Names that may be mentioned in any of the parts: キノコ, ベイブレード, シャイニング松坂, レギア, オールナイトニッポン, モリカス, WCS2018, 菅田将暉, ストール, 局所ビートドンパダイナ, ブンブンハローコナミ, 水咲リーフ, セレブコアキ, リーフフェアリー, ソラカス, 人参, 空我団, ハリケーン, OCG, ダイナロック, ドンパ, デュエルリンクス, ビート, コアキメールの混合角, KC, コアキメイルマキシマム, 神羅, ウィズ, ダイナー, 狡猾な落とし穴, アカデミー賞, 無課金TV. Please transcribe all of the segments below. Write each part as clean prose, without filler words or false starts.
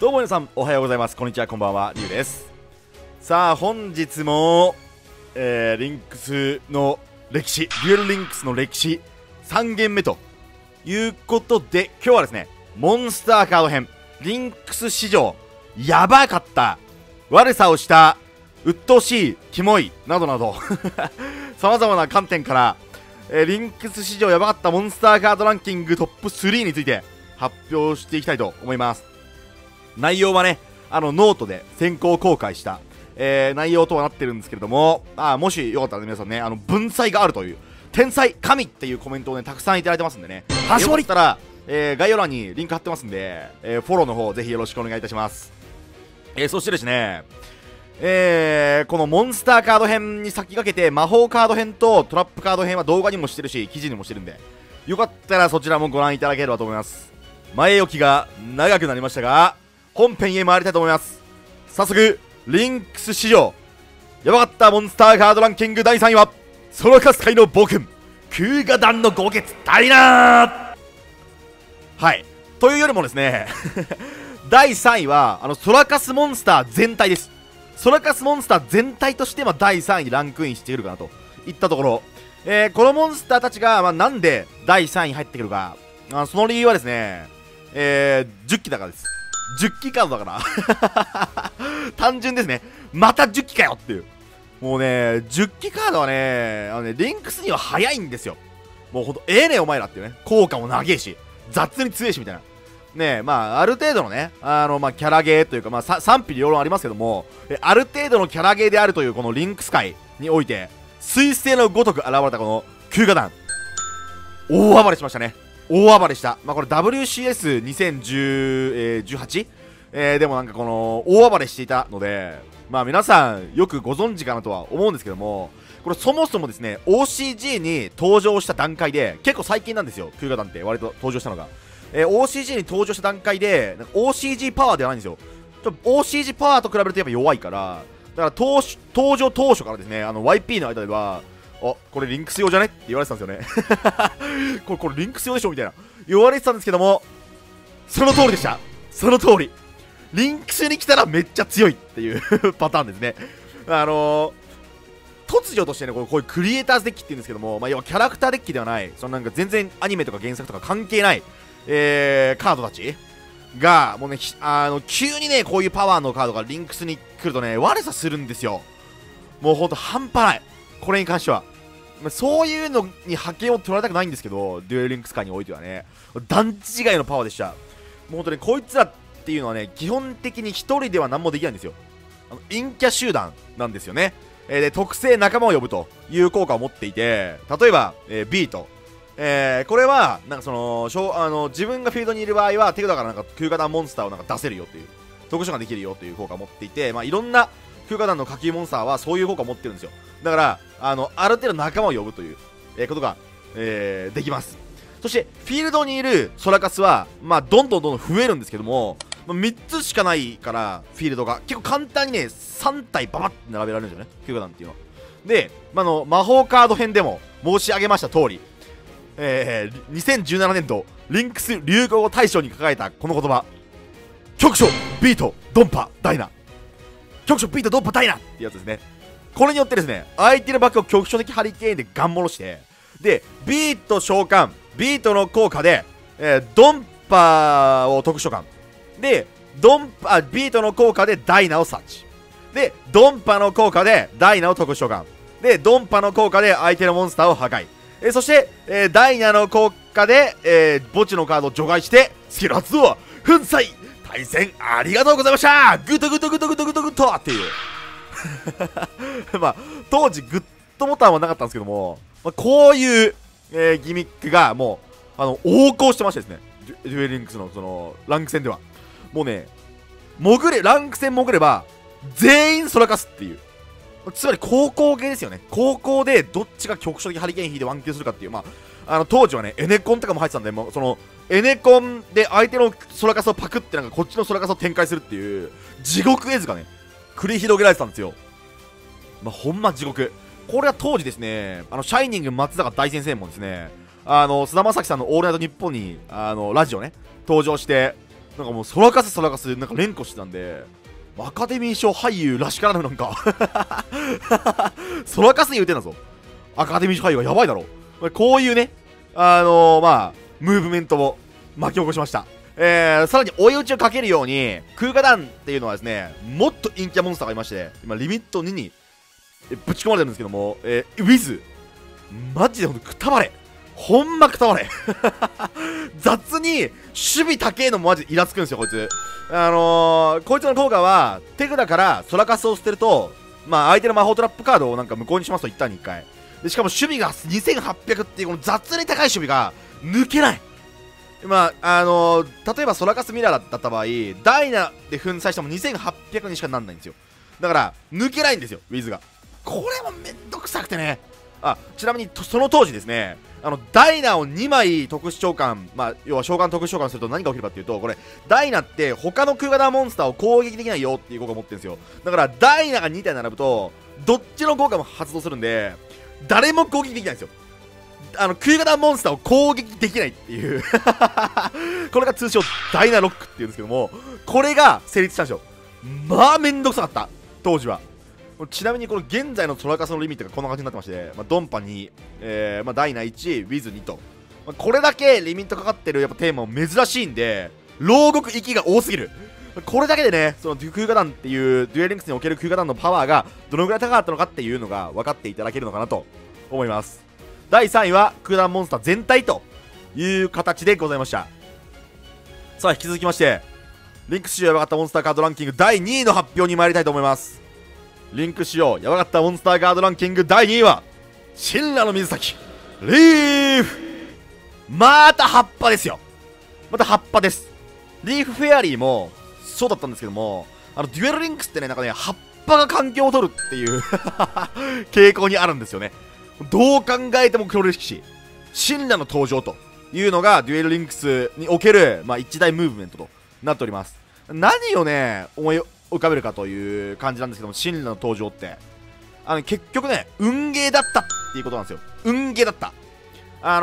どうも皆さんおはようございます、こんにちは、こんばんは、りゅうです。さあ本日も、リンクスの歴史、デュエルリンクスの歴史3限目ということで、今日はですねモンスターカード編、リンクス史上やばかった、悪さをした、鬱陶しい、キモいなどなどさまざまな観点から、リンクス史上やばかったモンスターカードランキングトップ3について発表していきたいと思います。内容はねノートで先行公開した、内容とはなってるんですけれども、もしよかったら、ね、皆さんね文才があるという天才神っていうコメントをねたくさんいただいてますんでね、よかったら、概要欄にリンク貼ってますんで、フォローの方ぜひよろしくお願いいたします。そしてですねこのモンスターカード編に先駆けて魔法カード編とトラップカード編は動画にもしてるし記事にもしてるんで、よかったらそちらもご覧いただければと思います。前置きが長くなりましたが本編へ参りたいと思います。早速リンクス史上やばかったモンスターカードランキング第3位はソロカス界の暴君、空我団の豪傑ダイナー。はいというよりもですね第3位はソラカスモンスター全体です。ソラカスモンスター全体として、第3位にランクインしているかなといったところ、このモンスターたちが、なんで第3位に入ってくるか、その理由はですね、10期だからです。10期カードだから単純ですね。また10期かよっていう。もうね10期カードはねリンクスには早いんですよ。もうほんとお前らっていうね、効果も長えし雑に強えしみたいなね。ある程度のねキャラゲーというか、賛否両論ありますけども、ある程度のキャラゲーであるというこのリンクス界において彗星のごとく現れたこの空我団、大暴れしましたね。大暴れした、これ WCS2018、でもなんかこの大暴れしていたので、皆さんよくご存知かなとは思うんですけども、これそもそもですね OCG に登場した段階で、結構最近なんですよ空我団って割と登場したのが。OCG に登場した段階で、OCG パワーではないんですよ。OCG パワーと比べるとやっぱ弱いから、だから登場当初からですね、YP の間では、これリンクス用じゃねって言われてたんですよね。これリンクス用でしょみたいな。言われてたんですけども、その通りでした。その通り。リンクスに来たらめっちゃ強いっていうパターンですね。突如としてね、こういうクリエイターズデッキって言うんですけども、要はキャラクターデッキではない、そのなんか全然アニメとか原作とか関係ない、カードたちがもうね急にねこういうパワーのカードがリンクスに来るとね悪さするんですよ。もうほんと半端ない。これに関しては、そういうのに覇権を取られたくないんですけど、デュエルリンクス界においてはね段違いのパワーでした。もうほんとねこいつらっていうのはね基本的に1人では何もできないんですよ。陰キャ集団なんですよね。で特性仲間を呼ぶという効果を持っていて、例えば、ビート、これはなんか自分がフィールドにいる場合は手札からなんか空我団モンスターをなんか出せるよっていう特殊ができるよという効果を持っていて、いろんな空我団の下級モンスターはそういう効果を持ってるんですよ。だからある程度仲間を呼ぶという、ことが、できます。そしてフィールドにいるソラカスは、どんどん増えるんですけども、3つしかないからフィールドが結構簡単にね3体ババッて並べられるんですよね空我団っていうのは。で、魔法カード編でも申し上げました通り、2017年度リンクス流行語大賞に輝いたこの言葉、局所ビートドンパダイナ、局所ビートドンパダイナってやつですね。これによってですね相手のバックを局所的ハリケーンでガン戻して、でビート召喚、ビートの効果で、ドンパを特殊召喚でビートの効果でダイナを察知で、ドンパの効果でダイナを特殊召喚で、ドンパの効果で相手のモンスターを破壊、そして、ダイナの効果で、墓地のカードを除外してスキル発動、粉砕、対戦ありがとうございました、グッドグッドグッドグッドグッドグッドっていう当時グッドボタンはなかったんですけども、こういう、ギミックがもう横行してましてですね、デュエルリンクスのランク戦ではもうねランク戦潜れば全員そらかすっていう、つまり高校系ですよね。高校でどっちが局所的ハリケーン引いてワンキルするかっていう、当時はねエネコンとかも入ってたんで、そのエネコンで相手のソラカスをパクって、なんかこっちのソラカスを展開するっていう地獄絵図がね繰り広げられてたんですよ。ほんま地獄。これは当時ですねシャイニング松坂大先生もですね菅田将暉さんの「オールナイトニッポン」にラジオね登場して、なんかもう空かす空かすでなんか連呼してたんで、アカデミー賞俳優らしからぬなんか空かす言うてんだぞ。アカデミー賞俳優はやばいだろ。こういうね、まあムーブメントを巻き起こしました。さらに追い打ちをかけるように空火弾っていうのはですね、もっと陰キャモンスターがいまして、今リミット2にぶち込まれてるんですけども、ウィズマジでほんとくたばれ、ほんまくたばれ雑に守備高えのもマジでイラつくんですよこいつ。こいつの効果は手札から空かすを捨てると、まあ相手の魔法トラップカードをなんか無効にしますと、一旦に1回で、しかも守備が2800っていうこの雑に高い守備が抜けない。まあ例えば空かすミラーだった場合、ダイナで粉砕しても2800にしかなんないんですよ。だから抜けないんですよウィズが。これもめんどくさくてね。あ、ちなみにその当時ですね、ダイナを2枚特殊召喚、まあ、要は召喚特殊召喚すると何が起きるかっていうと、これダイナって他の空ガダモンスターを攻撃できないよっていう効果を持ってるんですよ。だからダイナが2体並ぶとどっちの効果も発動するんで誰も攻撃できないんですよ。空ガダモンスターを攻撃できないっていうこれが通称ダイナロックっていうんですけども、これが成立したんですよ。まあめんどくさかった当時は。ちなみにこの現在の空かすのリミットがこんな感じになってまして、まあ、ドンパ2、まあ、ダイナ1、ウィズ2と、まあ、これだけリミットかかってるやっぱテーマも珍しいんで、牢獄行きが多すぎる。これだけでね、その空火弾っていうデュエリンクスにおける空火弾のパワーがどのぐらい高かったのかっていうのが分かっていただけるのかなと思います。第3位は空弾モンスター全体という形でございました。さあ引き続きまして、リンク使用やばかったモンスターカードランキング第2位の発表に参りたいと思います。リンク使用やばかったモンスターガードランキング第2位は神羅の水咲リーフ。また葉っぱですよ。また葉っぱです。リーフフェアリーもそうだったんですけども、デュエルリンクスってね、なんかね、葉っぱが環境を取るっていう傾向にあるんですよね。どう考えても黒歴史神羅の登場というのがデュエルリンクスにおける、まあ、一大ムーブメントとなっております。何をね思い浮かべるかという感じなんですけども、神羅の登場って結局ね運ゲーだったっていうことなんですよ。運ゲーだった。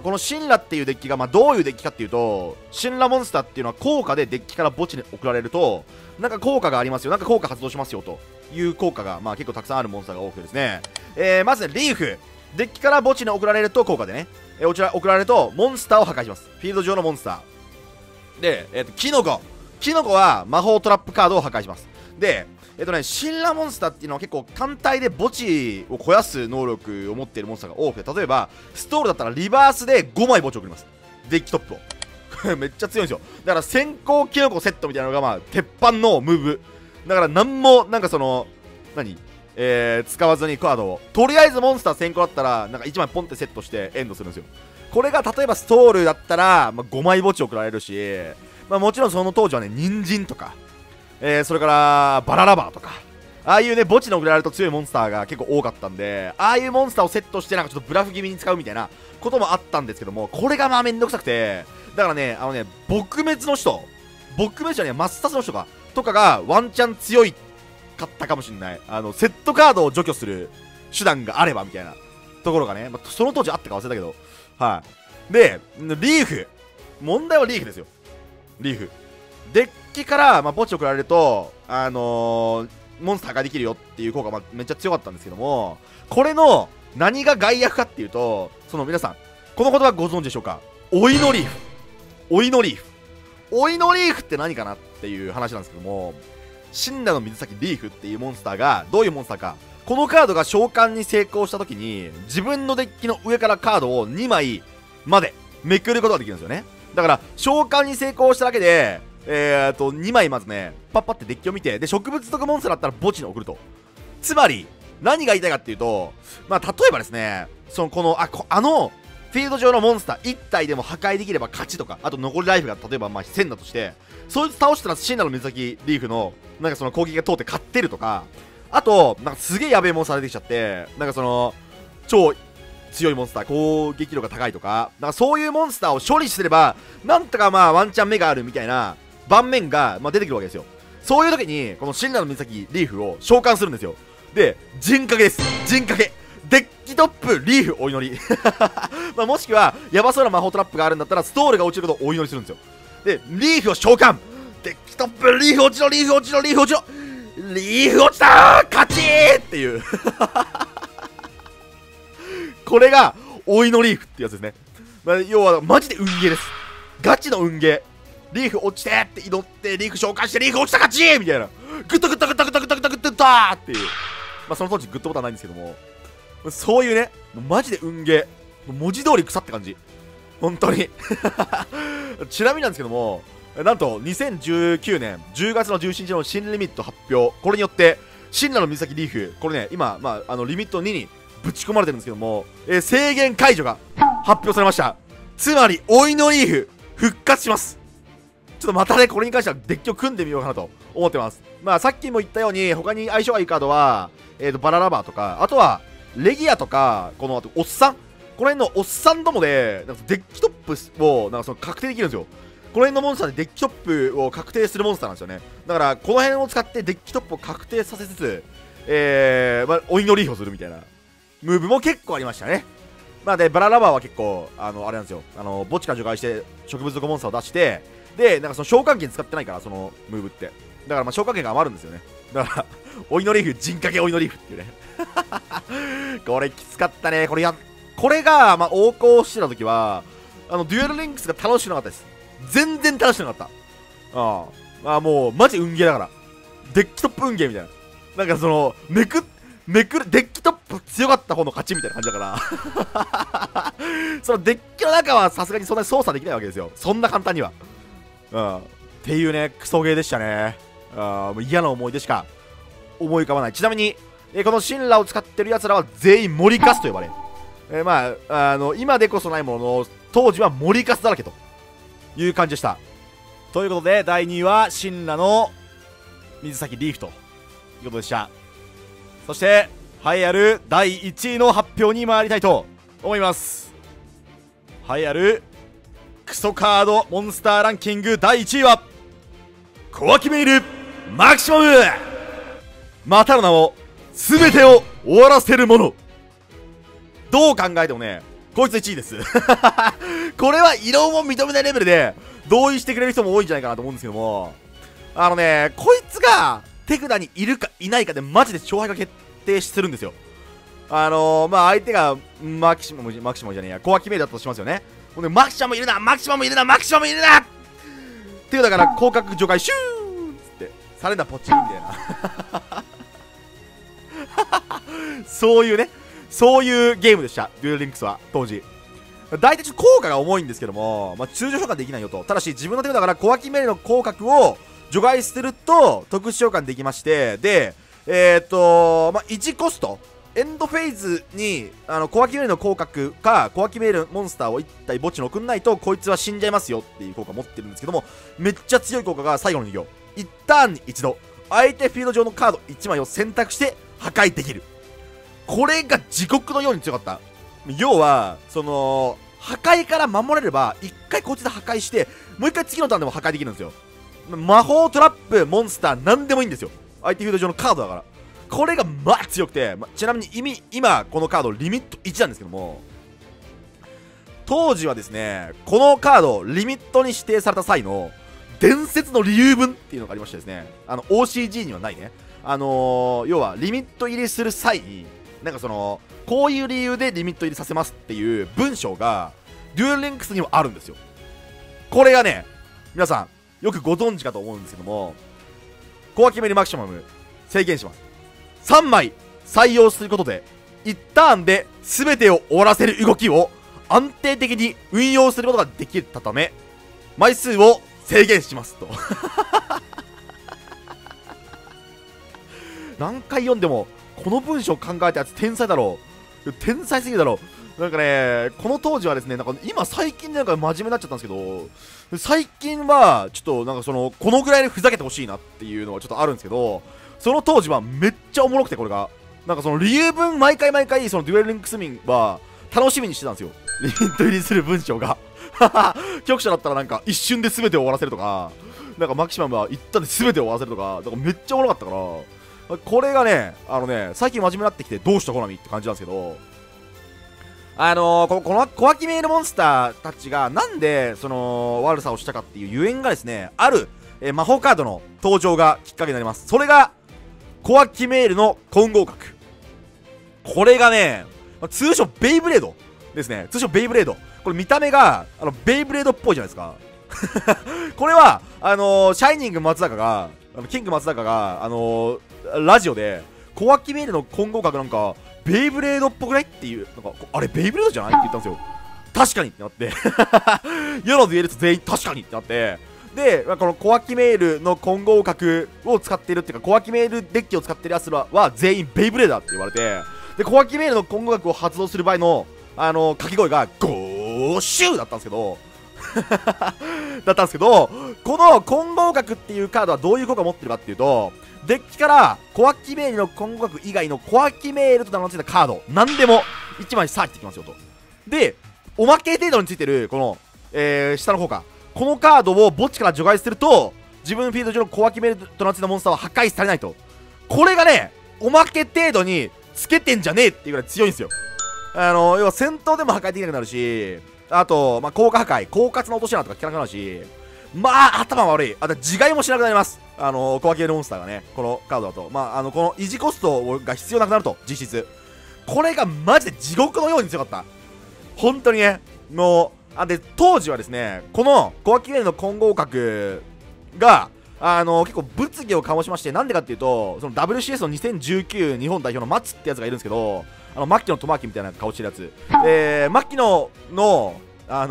この神羅っていうデッキが、まあ、どういうデッキかっていうと、神羅モンスターっていうのは効果でデッキから墓地に送られるとなんか効果がありますよ、なんか効果発動しますよという効果が、まあ、結構たくさんあるモンスターが多くてですね、まずねリーフ、デッキから墓地に送られると効果でね、送られるとモンスターを破壊します。フィールド上のモンスターで、キノコ、キノコは魔法トラップカードを破壊します。で、神羅モンスターっていうのは結構単体で墓地を肥やす能力を持っているモンスターが多くて、例えばストールだったらリバースで5枚墓地を送ります。デッキトップをこれめっちゃ強いんですよ。だから先行キノコセットみたいなのが、まあ、鉄板のムーブだから、なんもなんかその何、使わずにカードをとりあえずモンスター先行だったらなんか1枚ポンってセットしてエンドするんですよ。これが例えばストールだったら、まあ、5枚墓地を送られるし、まあ、もちろんその当時はね人参とか、それからバララバーとか、ああいうね墓地の送られると強いモンスターが結構多かったんで、ああいうモンスターをセットしてなんかちょっとブラフ気味に使うみたいなこともあったんですけども、これがまあめんどくさくて、だからね撲滅の人、撲滅じゃねえ抹殺の人かとかがワンチャン強いかったかもしれない。セットカードを除去する手段があればみたいなところがね、まあ、その当時あったか忘れたけど、はい。で、リーフ、問題はリーフですよ。リーフデッキから、まあ、墓地を送られるとモンスター破壊できるよっていう効果、まあ、めっちゃ強かったんですけども、これの何が害悪かっていうと、その皆さんこの言葉ご存知でしょうか。おいのリーフ、おいのリーフ、おいのリーフって何かなっていう話なんですけども、神羅の水咲リーフっていうモンスターがどういうモンスターか、このカードが召喚に成功した時に自分のデッキの上からカードを2枚までめくることができるんですよね。だから召喚に成功しただけで2枚まずねパッパってデッキを見て、で植物属モンスターだったら墓地に送ると。つまり何が言いたいかっていうと、まあ例えばですね、そのこのフィールド上のモンスター1体でも破壊できれば勝ちとか、あと残りライフが例えばまあ1000だとして、そいつ倒したら神羅の水咲リーフのなんかその攻撃が通って勝ってるとか、あとなんかすげえやべえモンスター出てきちゃって、なんかその超強いモンスター攻撃力が高いとか、なんかそういうモンスターを処理すればなんとかまあワンチャン目があるみたいな盤面がまあ出てくるわけですよ。そういう時にこの神羅の水咲リーフを召喚するんですよ。で陣掛けです。陣掛けデッキトップリーフお祈りまあもしくはヤバそうな魔法トラップがあるんだったらストールが落ちることをお祈りするんですよ。でリーフを召喚ってきた。リーフ落ちろ、リーフ落ちろ、リーフ落ちろ、リーフ落ちたー、勝ちーっていうこれが追いのリーフってやつですね。要はマジで運ゲーです。ガチの運ゲー。リーフ落ちてーって祈ってリーフ召喚してリーフ落ちた、勝ちーみたいな。グッとグッとグッとグッとグッとグッとグッとーっていう。まあその当時グッとボタンないんですけども、そういうねマジで運ゲー、文字通り草って感じ、本当にちなみになんですけども、なんと2019年10月の17日の新リミット発表、これによって神羅の水先リーフ、これね今、リミット2にぶち込まれてるんですけども、制限解除が発表されました。つまりおいのリーフ復活します。ちょっとまたねこれに関してはデッキを組んでみようかなと思ってます。まあさっきも言ったように他に相性がいいカードは、バララバーとか、あとはレギアとか、このあとおっさん、この辺のおっさんどもでなんかデッキトップをなんかその確定できるんですよ。この辺のモンスターでデッキトップを確定するモンスターなんですよね。だからこの辺を使ってデッキトップを確定させつつ、お祈りをするみたいなムーブも結構ありましたね。まあでバララバーは結構あれなんですよ、墓地から除外して植物族モンスターを出して、でなんかその召喚剣使ってないから、そのムーブってだからまあ召喚剣が余るんですよね。だからお祈りフ陣掛けお祈りフっていうねこれきつかったね。これがまあ横行してた時はデュエルリンクスが楽しくなかったです。全然楽しくなかった。まあもうマジ運ゲーだから、デッキトップ運ゲーみたいな、なんかそのめくるデッキトップ強かった方の勝ちみたいな感じだからそのデッキの中はさすがにそんなに操作できないわけですよ、そんな簡単には。っていうねクソゲーでしたね。もう嫌な思い出しか思い浮かばない。ちなみにこの神羅を使ってるやつらは全員モリカスと呼ばれる、今でこそないものの当時はモリカスだらけという感じでした。ということで第2位は神羅の水先リーフということでした。そして栄えある第1位の発表に参りたいと思います。栄えあるクソカードモンスターランキング第1位はコアキメイルマキシマム。またの名を全てを終わらせるもの。どう考えてもねこいつ1位ですこれは異論を認めないレベルで同意してくれる人も多いんじゃないかなと思うんですけども、こいつが手札にいるかいないかでマジで勝敗が決定するんですよ。相手がマキシマムじゃねえや、コア決めだったとしますよね。ほんでマキシマムいるな、マキシマムいるな、マキシマムいるなっていう、だから広角除外シューンってサレンダーポチンみたいなそういうね、そういうゲームでした、デュエルリンクスは当時。大体ちょっと効果が重いんですけども、通常召喚できないよと。ただし自分の手札から小脇メイルの広角を除外すると特殊召喚できまして、で、1コスト、エンドフェーズに小脇メイルの広角か小脇メイルモンスターを1体墓地に送んないとこいつは死んじゃいますよっていう効果を持ってるんですけども、めっちゃ強い効果が最後の2行。1ターンに1度、相手フィールド上のカード1枚を選択して破壊できる。これが地獄のように強かった。要はその破壊から守れれば1回こっちで破壊してもう1回次のターンでも破壊できるんですよ。魔法トラップモンスター何でもいいんですよ、相手フィールド上のカードだから。これがまあ強くて、ちなみに今このカードリミット1なんですけども、当時はですねこのカードをリミットに指定された際の伝説の理由文っていうのがありましてですね、OCG にはないね、要はリミット入りする際になんかそのこういう理由でリミット入りさせますっていう文章がデュエルリンクスにはあるんですよ。これがね皆さんよくご存知かと思うんですけども、コアキメリマキシマム制限します。3枚採用することで1ターンで全てを終わらせる動きを安定的に運用することができたため枚数を制限しますと何回読んでもこの文章を考えたやつ天才だろう、天才すぎるだろう。なんかねこの当時はですね、なんか今最近なんか真面目になっちゃったんですけど、最近はちょっとなんかそのこのぐらいでふざけてほしいなっていうのはちょっとあるんですけど、その当時はめっちゃおもろくて、これがなんかその理由文毎回そのデュエルリンクス民は楽しみにしてたんですよ、リミット入りする文章が局者だったらなんか一瞬で全てを終わらせるとか、なんかマキシマムは一旦で全てを終わらせるとか、だからめっちゃおもろかったから、これがね、最近真面目になってきてどうしたコナミって感じなんですけど、コアキメイルモンスターたちがなんでその悪さをしたかっていうゆえんがですね、ある、魔法カードの登場がきっかけになります。それがコアキメールの混合角、これがね、通称ベイブレードですね。通称ベイブレード、これ見た目がベイブレードっぽいじゃないですかこれはシャイニング松坂がキング松坂がラジオでコアキメールの混合角なんかベイブレードっぽくないっていう、なんかあれベイブレードじゃないって言ったんですよ。確かにってなって世のデュエリスト全員確かにってなって、でこのコアキメールの混合角を使ってるっていうか、コアキメールデッキを使ってるやつらは全員ベイブレーダーって言われて、でコアキメールの混合角を発動する場合の掛け声がゴーシューだったんですけどこの混合角っていうカードはどういう効果を持ってるかっていうと、デッキからコアキメールの混合角以外のコアキメールと名の付いたカード何でも1枚サーチできますよと。でおまけ程度についてるこの、下の方か、このカードを墓地から除外すると自分フィールド上のコアキメールと名付いたモンスターは破壊されないと。これがね、おまけ程度につけてんじゃねえっていうぐらい強いんですよ。要は戦闘でも破壊できなくなるし、あと、効果破壊、狡猾な落とし穴とか効かなくなるし、頭悪い。あと、自害もしなくなります。コアキメールモンスターがね、このカードだと。この維持コストが必要なくなると、実質。これがマジで地獄のように強かった。本当にね、で、当時はですね、このコアキメールの混合角が、結構物議を醸しまして、なんでかっていうと、その WCS の2019日本代表のマッツってやつがいるんですけど、牧野智明みたいな顔してるやつ。牧野の、こんな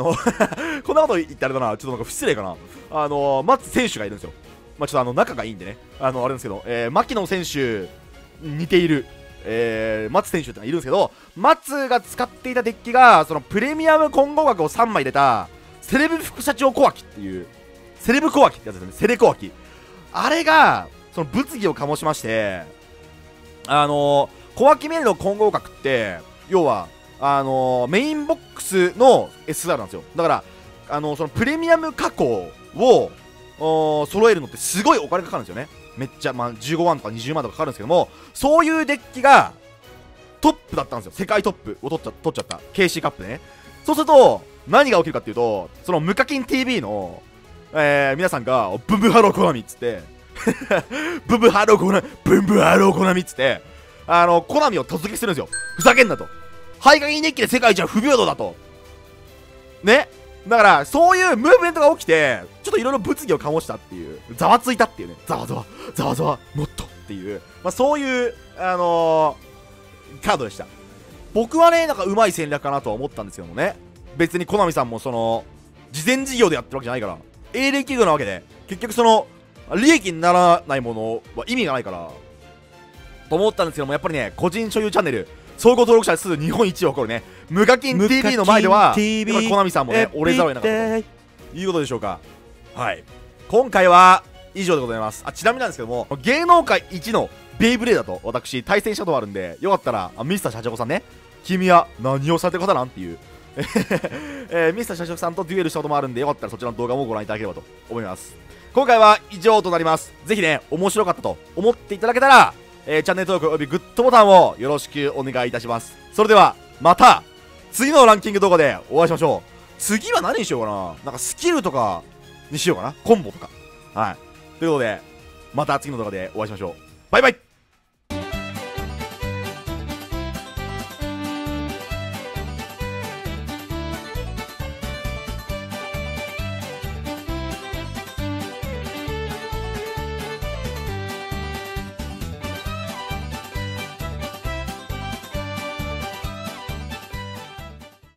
こと言ってあれだな、ちょっとなんか失礼かな。松選手がいるんですよ。ちょっと仲がいいんでね、あれですけど、牧野選手、似ている、松選手ってのがいるんですけど、松が使っていたデッキが、そのプレミアム混合額を3枚入れた、セレブ副社長コアキっていう、セレブコアキってやつですね、セレコアキ。あれが、その物議を醸しまして、コアキメールの混合角って、要は、メインボックスの SR なんですよ。だから、そのプレミアム加工を揃えるのってすごいお金かかるんですよね。めっちゃ、15万とか20万とかかかるんですけども、そういうデッキがトップだったんですよ。世界トップを取っちゃった。KC カップね。そうすると、何が起きるかっていうと、その無課金 TV の、皆さんが、ブンブンハローコナミっつって、ブンブンハローコナミっつって、コナミを突撃するんですよ。ふざけんなと。ハイカギデッキで世界一は不平等だと。ね。だから、そういうムーブメントが起きて、ちょっといろいろ物議を醸したっていう、ざわついたっていうね。もっとっていう、そういう、カードでした。僕はね、なんかうまい戦略かなとは思ったんですけどもね。別にコナミさんもその、事前事業でやってるわけじゃないから、営利企業なわけで、結局その、利益にならないものは意味がないから、と思ったんですけども、やっぱりね、個人所有チャンネル、総合登録者数日本一を誇るね、無課金 TV の前では、コナミさんもね、折れざるを得なかったということでしょうか。はい。今回は以上でございます。ちなみになんですけども、芸能界一のベイブレーダーと私、対戦したことあるんで、よかったら、ミスター社長さんね、君は何をされてる方なんっていう、ミスター社長さんとデュエルしたこともあるんで、よかったらそちらの動画もご覧いただければと思います。今回は以上となります。ぜひね、面白かったと思っていただけたら、チャンネル登録およびグッドボタンをよろしくお願いいたします。それでは、また、次のランキング動画でお会いしましょう。次は何にしようかな。なんかスキルとかにしようかな。コンボとか。はい。ということで、また次の動画でお会いしましょう。バイバイ。